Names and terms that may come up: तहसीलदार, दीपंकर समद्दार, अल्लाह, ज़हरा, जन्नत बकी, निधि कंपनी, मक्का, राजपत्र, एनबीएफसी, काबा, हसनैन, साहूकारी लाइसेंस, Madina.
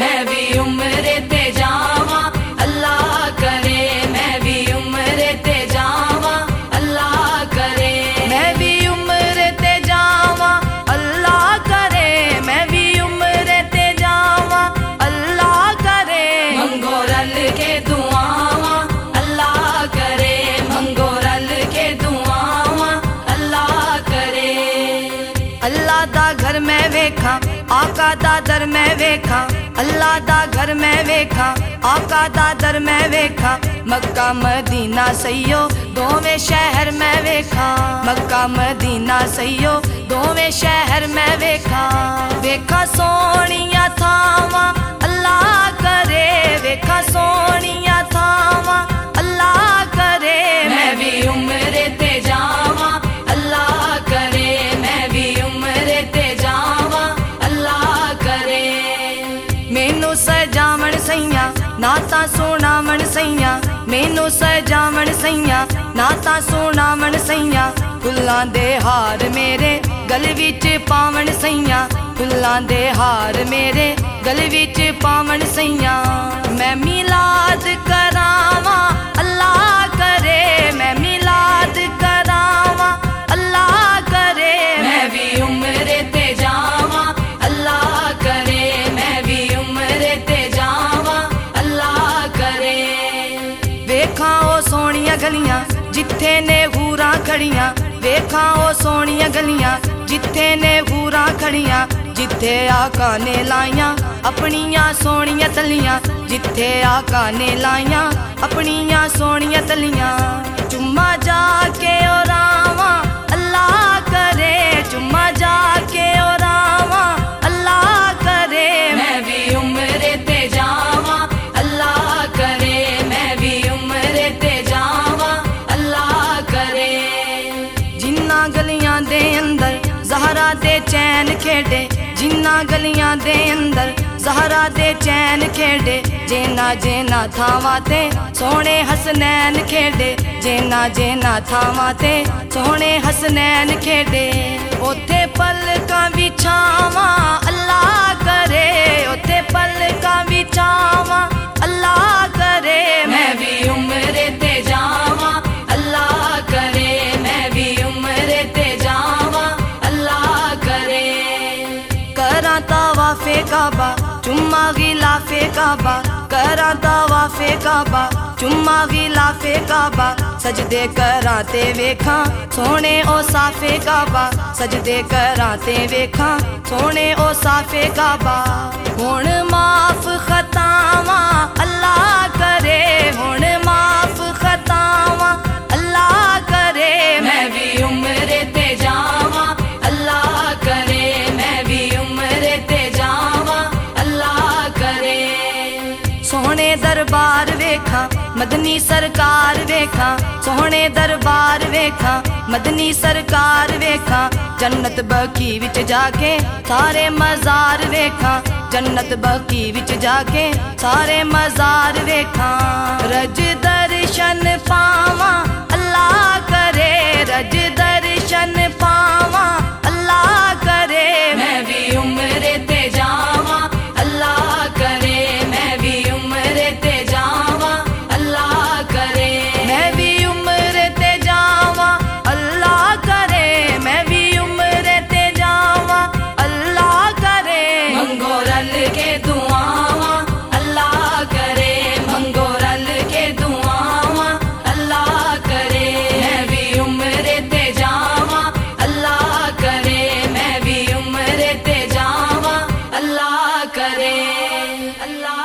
मैं भी उम्र ते जावा अल्लाह करे, मैं भी उम्र ते जावा अल्लाह करे, मैं भी उम्र ते जावा अल्लाह करे, मैं भी उम्र ते जावा अल्लाह करे, मंगो रल के दुआवा अल्लाह करे, मंगो रल के दुआवा अल्लाह करे। अल्लाह दा घर मैं वेखा आका दा दर मैं वेखा, अल्लाह दा घर मैं वेखा आका दा दर मैं वेखा, मक्का मदीना सईयो दोवें शहर मैं वेखा, मक्का मदीना सईयो दोवें शहर मैं वेखा। वेखा सोनिया थावा अल्लाह करे, वेखा सोनिया थावा अल्लाह करे, मैं भी उम्र ते जावा अल्लाह करे, मैं भी उम्र ते जावा अल्लाह करे। मेनू सजावण सैया नाता सुनावण सैया, मेनू सजावण सैया नाता सुनावण सैया, फुल्लां दे हार मेरे गल विच पावण सैया, फुल्लां दे हार मेरे गल विच पावण सैया। मैं मिलाद करावा अल्लाह करे, मैं मिलाद करावा अल्लाह करे, मैं भी उम्र ते जावा अल्लाह करे, मैं भी उम्र ते जावा अल्लाह करे। वेखा ओ सोनिया गलियां जिथे ने हूरा खड़ियां, वेखा ओ सोनिया गलियां जिथे ने हूरा खड़ियां, जिथे आका ने लाइया अपनिया सोनिया तलियां, जिथे आका ने लाइया अपनिया सोनिया तलियां। चुम्मा जाके और आवा अल्लाह करे, चुम्मा जाके और आवा अल्लाह करे, मैं भी उम्र ते जावा अल्लाह करे, मैं भी उम्र ते जावा अल्लाह करे। जिन्ना गलियां दे अंदर ज़हरा दे चैन खेडे, जिन्ना गलियां दे अंदर ज़हरा दे चैन खेडे, जेना जेना थावां ते सोने हसनैन खेडे, जेना जेना थावां ते सोने हसनैन खेडे। ओथे पलकां बिछावा अल्लाह करे, ओथे पलकां बिछावा अल्लाह करे, मैं भी उम्र ते जावा अल्लाह करे, मैं भी उम्र ते जावा अल्लाह करे। करा तवाफे काबा चुम्मा गिलाफे काबा, करा तवाफे काबा चुम्मा गिलाफे काबा, सजदे कराते वेखा सोने ओ साफे काबा, सजदे कराते वेखा सोने ओ साफे काबा। हुण माफ खतावा अल्लाह करे, हुण माफ खतावा अल्लाह करे, मैं भी उम्र ते जावा अल्लाह करे, मैं भी उम्र ते जावा अल्लाह करे। सोहने दरबार वेखा मदनी सरकार वेखा, सोहने दरबार वेखा मदनी सरकार वेखा, जन्नत बकी विच जाके सारे मजार वेखा, जन्नत बकी विच जाके सारे मजार वेखा। रज दर्शन पावा अल्लाह करे, रज दर्शन पावा अल्लाह करे, मैं भी उम्र ते जावा अल्लाह करे, मैं भी उम्र ते जावा अल्लाह करे, मैं भी उम्र ते जावा अल्लाह करे, मैं भी उम्र ते जावा अल्लाह करे। मंगो रल के दुआवा अल्लाह करे, मंगो रल के दुआवा अल्लाह करे, मैं भी उम्र ते जावा अल्लाह करे, मैं भी उम्र ते जावा अल्लाह करे। अल्लाह